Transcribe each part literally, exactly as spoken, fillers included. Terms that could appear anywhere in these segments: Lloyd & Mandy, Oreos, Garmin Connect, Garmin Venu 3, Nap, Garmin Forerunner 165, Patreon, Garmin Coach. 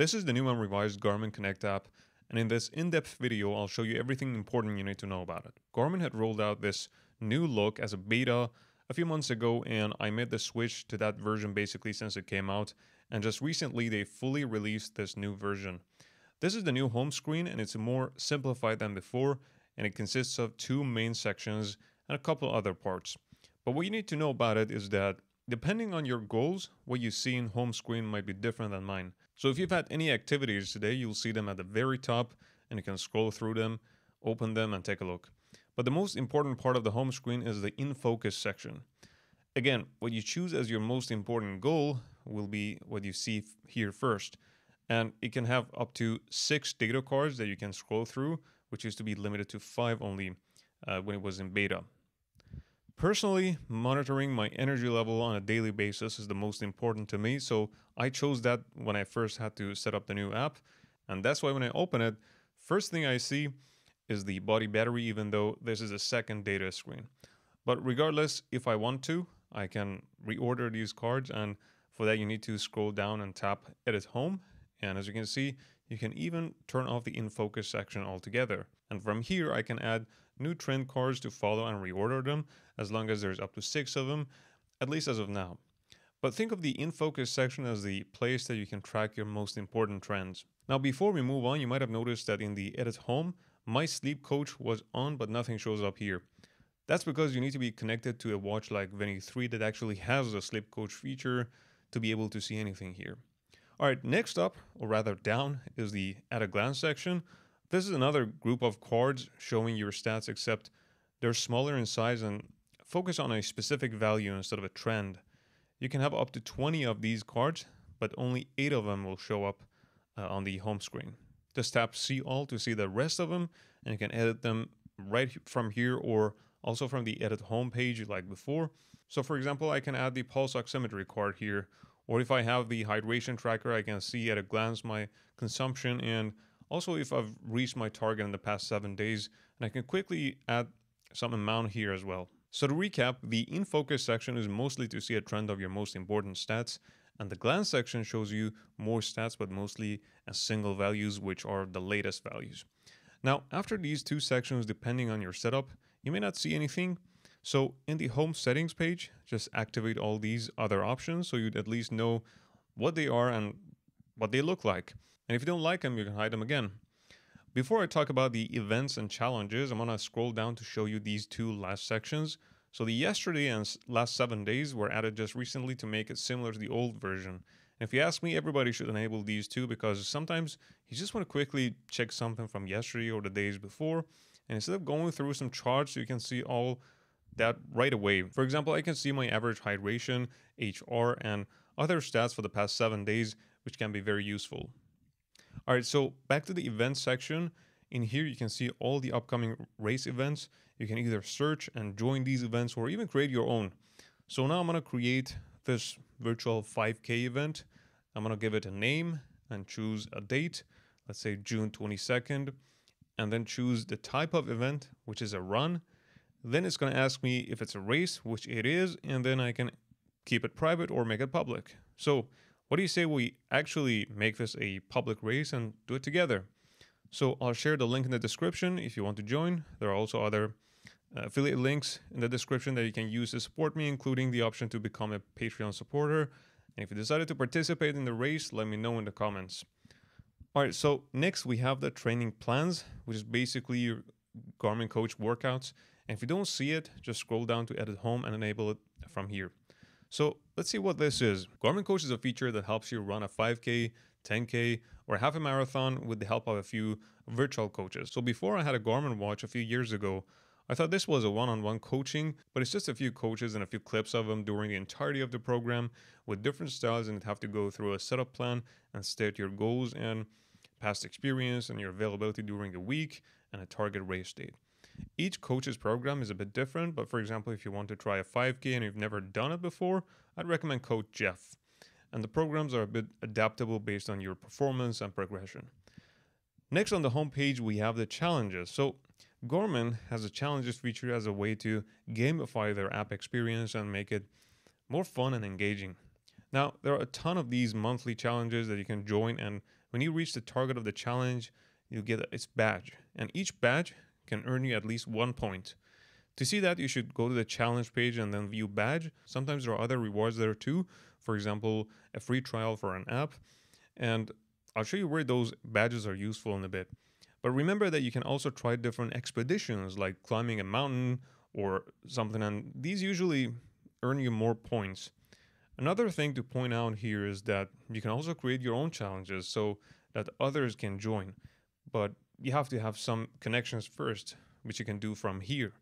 This is the new and revised Garmin Connect app, and in this in-depth video, I'll show you everything important you need to know about it. Garmin had rolled out this new look as a beta a few months ago, and I made the switch to that version basically since it came out, and just recently they fully released this new version. This is the new home screen, and it's more simplified than before, and it consists of two main sections and a couple other parts. But what you need to know about it is that depending on your goals, what you see in home screen might be different than mine. So if you've had any activities today, you'll see them at the very top, and you can scroll through them, open them, and take a look. But the most important part of the home screen is the in focus section. Again, what you choose as your most important goal will be what you see here first. And it can have up to six data cards that you can scroll through, which used to be limited to five only uh, when it was in beta. Personally, monitoring my energy level on a daily basis is the most important to me, so I chose that when I first had to set up the new app. And that's why when I open it, first thing I see is the body battery, even though this is a second data screen. But regardless, if I want to, I can reorder these cards, and for that you need to scroll down and tap Edit Home. And as you can see, you can even turn off the in focus section altogether. And from here, I can add new trend cards to follow and reorder them, as long as there's up to six of them, at least as of now. But think of the in focus section as the place that you can track your most important trends. Now, before we move on, you might have noticed that in the Edit Home, my sleep coach was on, but nothing shows up here. That's because you need to be connected to a watch like Venu three that actually has the sleep coach feature to be able to see anything here. All right, next up, or rather down, is the at a glance section. This is another group of cards showing your stats, except they're smaller in size and focus on a specific value instead of a trend. You can have up to twenty of these cards, but only eight of them will show up uh, on the home screen. Just tap See All to see the rest of them, and you can edit them right from here or also from the Edit Home page like before. So for example, I can add the pulse oximetry card here, or if I have the hydration tracker, I can see at a glance my consumption and also if I've reached my target in the past seven days, and I can quickly add some amount here as well. So to recap, the in focus section is mostly to see a trend of your most important stats, and the glance section shows you more stats, but mostly as single values, which are the latest values. Now, after these two sections, depending on your setup, you may not see anything. So in the home settings page, just activate all these other options so you'd at least know what they are and what they look like. And if you don't like them, you can hide them again. Before I talk about the events and challenges, I'm gonna scroll down to show you these two last sections. So the yesterday and last seven days were added just recently to make it similar to the old version. And if you ask me, everybody should enable these two because sometimes you just wanna quickly check something from yesterday or the days before. And instead of going through some charts, you can see all that right away. For example, I can see my average hydration, H R, and other stats for the past seven days, which can be very useful. All right, so back to the events section. In here, you can see all the upcoming race events. You can either search and join these events or even create your own. So now I'm gonna create this virtual five K event. I'm gonna give it a name and choose a date, let's say June twenty-second, and then choose the type of event, which is a run. Then it's gonna ask me if it's a race, which it is, and then I can keep it private or make it public. So what do you say we actually make this a public race and do it together? So I'll share the link in the description if you want to join. There are also other affiliate links in the description that you can use to support me, including the option to become a Patreon supporter. And if you decided to participate in the race, let me know in the comments. All right, so next we have the training plans, which is basically your Garmin Coach workouts. And if you don't see it, just scroll down to Edit Home and enable it from here. So let's see what this is. Garmin Coach is a feature that helps you run a five K, ten K, or half a marathon with the help of a few virtual coaches. So before I had a Garmin watch a few years ago, I thought this was a one-on-one coaching, but it's just a few coaches and a few clips of them during the entirety of the program with different styles, and you'd have to go through a setup plan and state your goals and past experience and your availability during the week and a target race date. Each coach's program is a bit different, but for example, if you want to try a five K and you've never done it before, I'd recommend Coach Jeff. And the programs are a bit adaptable based on your performance and progression. Next on the homepage, we have the challenges. So Garmin has a challenges feature as a way to gamify their app experience and make it more fun and engaging. Now, there are a ton of these monthly challenges that you can join and When you reach the target of the challenge, you'll get its badge, and each badge can earn you at least one point. To see that, you should go to the challenge page and then view badge. Sometimes there are other rewards there too. For example, a free trial for an app. And I'll show you where those badges are useful in a bit. But remember that you can also try different expeditions like climbing a mountain or something, and these usually earn you more points. Another thing to point out here is that you can also create your own challenges so that others can join, but you have to have some connections first, which you can do from here.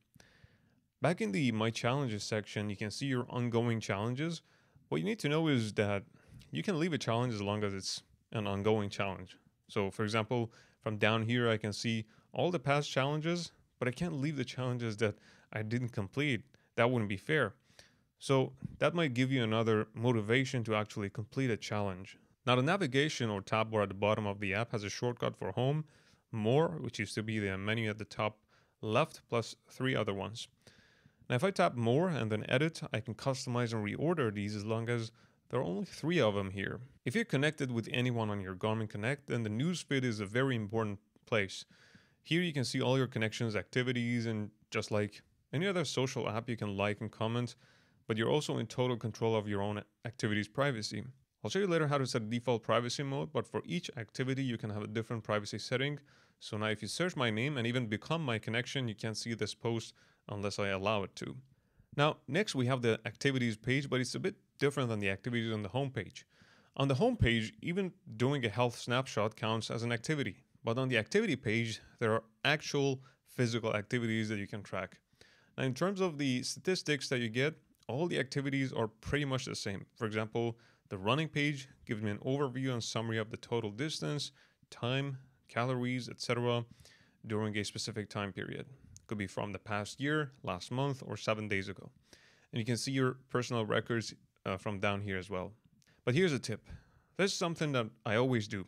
Back in the My Challenges section, you can see your ongoing challenges. What you need to know is that you can leave a challenge as long as it's an ongoing challenge. So for example, from down here, I can see all the past challenges, but I can't leave the challenges that I didn't complete. That wouldn't be fair. So that might give you another motivation to actually complete a challenge. Now the navigation or tab bar at the bottom of the app has a shortcut for home, more, which used to be the menu at the top left, plus three other ones. Now if I tap more and then edit, I can customize and reorder these as long as there are only three of them here. If you're connected with anyone on your Garmin Connect, then the newsfeed is a very important place. Here you can see all your connections, activities, and just like any other social app, you can like and comment, but you're also in total control of your own activity's privacy. I'll show you later how to set default privacy mode, but for each activity you can have a different privacy setting. So now if you search my name and even become my connection, you can't see this post unless I allow it to. Now, next we have the activities page, but it's a bit different than the activities on the home page. On the home page, even doing a health snapshot counts as an activity, but on the activity page, there are actual physical activities that you can track. Now, in terms of the statistics that you get, all the activities are pretty much the same. For example, the running page gives me an overview and summary of the total distance, time, calories, et cetera during a specific time period. Could be from the past year, last month, or seven days ago. And you can see your personal records uh, from down here as well. But here's a tip. This is something that I always do.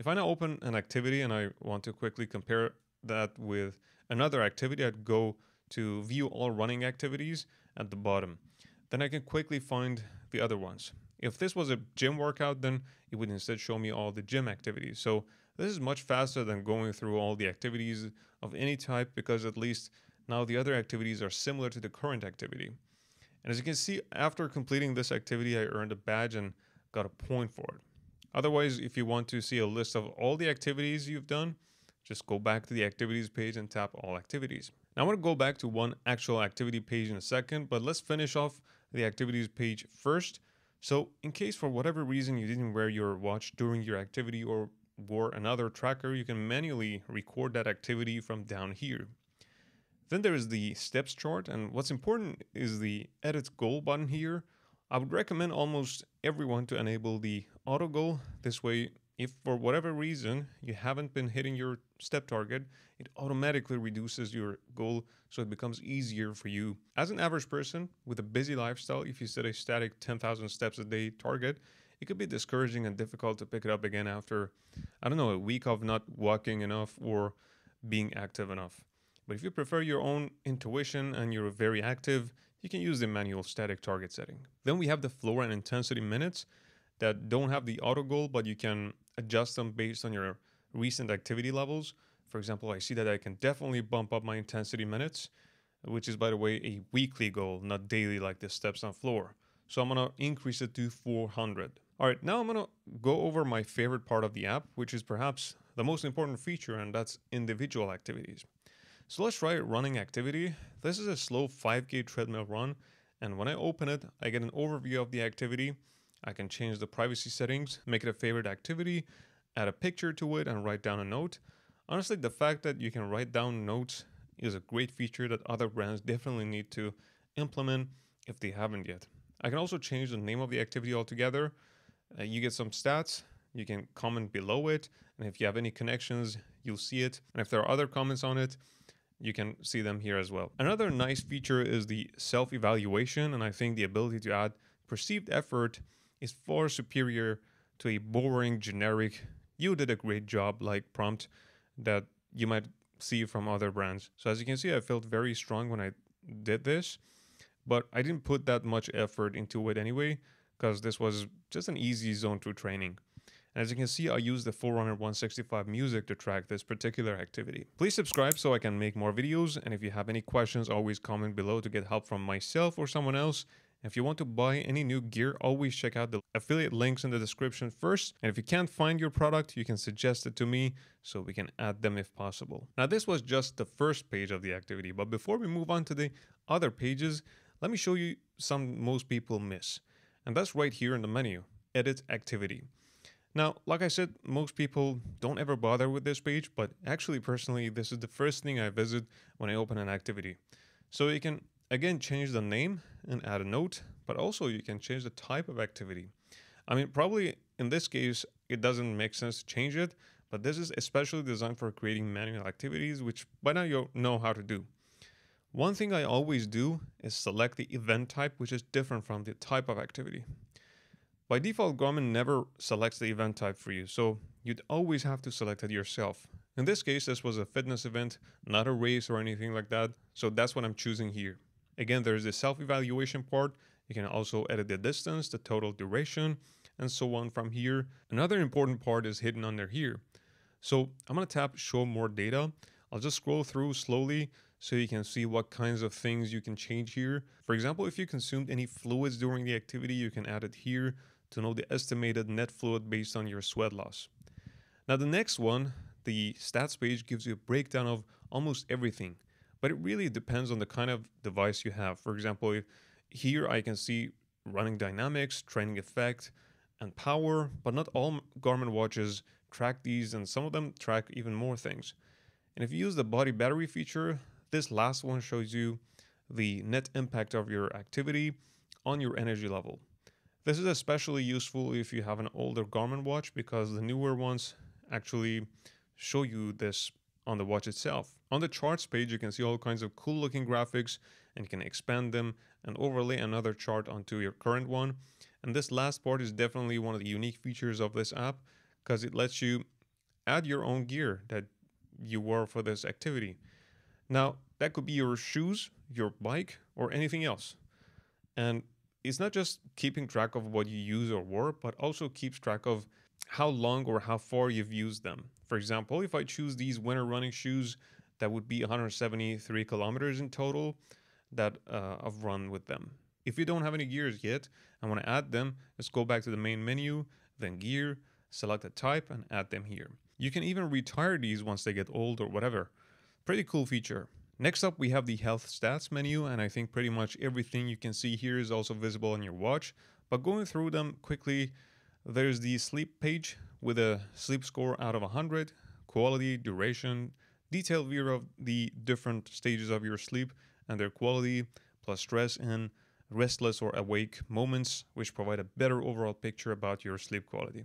If I now open an activity and I want to quickly compare that with another activity, I'd go to view all running activities at the bottom. Then I can quickly find the other ones. If this was a gym workout, then it would instead show me all the gym activities. So this is much faster than going through all the activities of any type, because at least now the other activities are similar to the current activity. And as you can see, after completing this activity, I earned a badge and got a point for it. Otherwise, if you want to see a list of all the activities you've done, just go back to the activities page and tap all activities. Now I want to go back to one actual activity page in a second, but let's finish off the activities page first. So in case for whatever reason you didn't wear your watch during your activity or wore another tracker, you can manually record that activity from down here. Then there is the steps chart, and what's important is the edit goal button here. I would recommend almost everyone to enable the auto goal. This way, if for whatever reason you haven't been hitting your step target, it automatically reduces your goal, so it becomes easier for you. As an average person with a busy lifestyle, if you set a static ten thousand steps a day target, it could be discouraging and difficult to pick it up again after, I don't know, a week of not walking enough or being active enough. But if you prefer your own intuition and you're very active, you can use the manual static target setting. Then we have the floor and intensity minutes that don't have the auto goal, but you can adjust them based on your recent activity levels. For example, I see that I can definitely bump up my intensity minutes, which is, by the way, a weekly goal, not daily like the steps on floor. So I'm gonna increase it to four hundred. All right, now I'm gonna go over my favorite part of the app, which is perhaps the most important feature, and that's individual activities. So let's try a running activity. This is a slow five K treadmill run, and when I open it, I get an overview of the activity. I can change the privacy settings, make it a favorite activity, add a picture to it, and write down a note. Honestly, the fact that you can write down notes is a great feature that other brands definitely need to implement if they haven't yet. I can also change the name of the activity altogether. Uh, you get some stats, you can comment below it, and if you have any connections, you'll see it. And if there are other comments on it, you can see them here as well. Another nice feature is the self-evaluation, and I think the ability to add perceived effort is far superior to a boring generic "you did a great job" like prompt that you might see from other brands. So as you can see, I felt very strong when I did this, but I didn't put that much effort into it anyway, because this was just an easy zone two training. As you can see, I use the Forerunner one sixty-five music to track this particular activity. Please subscribe so I can make more videos, and if you have any questions, always comment below to get help from myself or someone else. If you want to buy any new gear, always check out the affiliate links in the description first. And if you can't find your product, you can suggest it to me so we can add them if possible. Now, this was just the first page of the activity, but before we move on to the other pages, let me show you some most people miss. And that's right here in the menu, Edit Activity. Now, like I said, most people don't ever bother with this page, but actually, personally, this is the first thing I visit when I open an activity. So you can again change the name and add a note, but also you can change the type of activity. I mean, probably in this case, it doesn't make sense to change it, but this is especially designed for creating manual activities, which by now you know how to do. One thing I always do is select the event type, which is different from the type of activity. By default, Garmin never selects the event type for you, so you'd always have to select it yourself. In this case, this was a fitness event, not a race or anything like that, so that's what I'm choosing here. Again, there's the self-evaluation part. You can also edit the distance, the total duration, and so on from here. Another important part is hidden under here. So I'm gonna tap Show More Data. I'll just scroll through slowly so you can see what kinds of things you can change here. For example, if you consumed any fluids during the activity, you can add it here to know the estimated net fluid based on your sweat loss. Now the next one, the stats page, gives you a breakdown of almost everything, but it really depends on the kind of device you have. For example, if here I can see running dynamics, training effect, and power, but not all Garmin watches track these, and some of them track even more things. And if you use the body battery feature, this last one shows you the net impact of your activity on your energy level. This is especially useful if you have an older Garmin watch, because the newer ones actually show you this on the watch itself. On the charts page, you can see all kinds of cool looking graphics, and you can expand them and overlay another chart onto your current one. And this last part is definitely one of the unique features of this app, because it lets you add your own gear that you wore for this activity. Now, that could be your shoes, your bike, or anything else. And it's not just keeping track of what you use or wore, but also keeps track of how long or how far you've used them. For example, if I choose these winter running shoes, that would be one hundred seventy-three kilometers in total that uh, I've run with them. If you don't have any gears yet and want to add them, let's go back to the main menu, then gear, select a type, and add them here. You can even retire these once they get old or whatever. Pretty cool feature. Next up, we have the health stats menu, and I think pretty much everything you can see here is also visible on your watch. But going through them quickly, there's the sleep page with a sleep score out of one hundred, quality, duration, detailed view of the different stages of your sleep and their quality, plus stress and restless or awake moments, which provide a better overall picture about your sleep quality.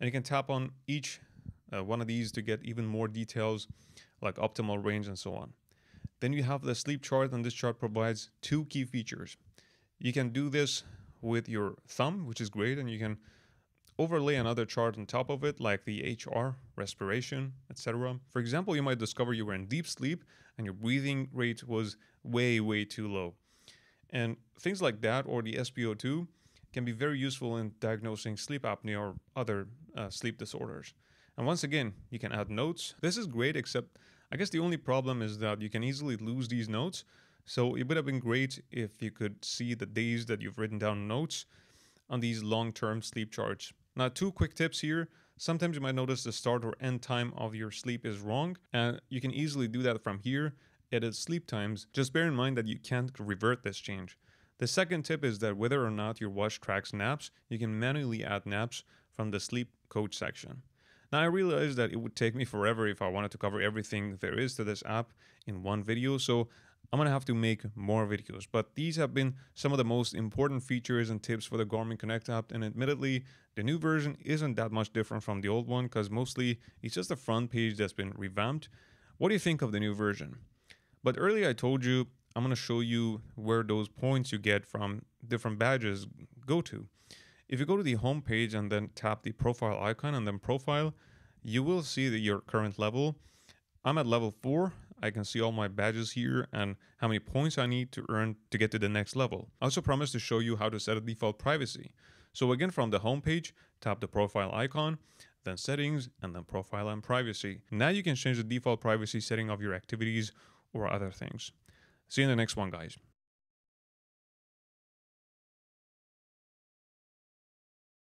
And you can tap on each uh, one of these to get even more details, like optimal range and so on. Then you have the sleep chart, and this chart provides two key features. You can do this with your thumb, which is great, and you can overlay another chart on top of it, like the H R, respiration, et cetera. For example, you might discover you were in deep sleep and your breathing rate was way, way too low. And things like that, or the S P O two, can be very useful in diagnosing sleep apnea or other uh, sleep disorders. And once again, you can add notes. This is great, except I guess the only problem is that you can easily lose these notes. So it would have been great if you could see the days that you've written down notes on these long-term sleep charts. Now, two quick tips here. Sometimes you might notice the start or end time of your sleep is wrong, and you can easily do that from here, edit sleep times. Just bear in mind that you can't revert this change. The second tip is that whether or not your watch tracks naps, you can manually add naps from the sleep coach section. Now, I realized that it would take me forever if I wanted to cover everything there is to this app in one video, so I'm gonna have to make more videos, but these have been some of the most important features and tips for the Garmin Connect app. And admittedly, the new version isn't that much different from the old one, because mostly it's just the front page that's been revamped. What do you think of the new version? But earlier I told you I'm gonna show you where those points you get from different badges go to. If you go to the home page and then tap the profile icon and then profile, you will see that your current level. I'm at level four. I can see all my badges here and how many points I need to earn to get to the next level. I also promised to show you how to set a default privacy. So again, from the home page, tap the profile icon, then settings, and then profile and privacy. Now you can change the default privacy setting of your activities or other things. See you in the next one, guys.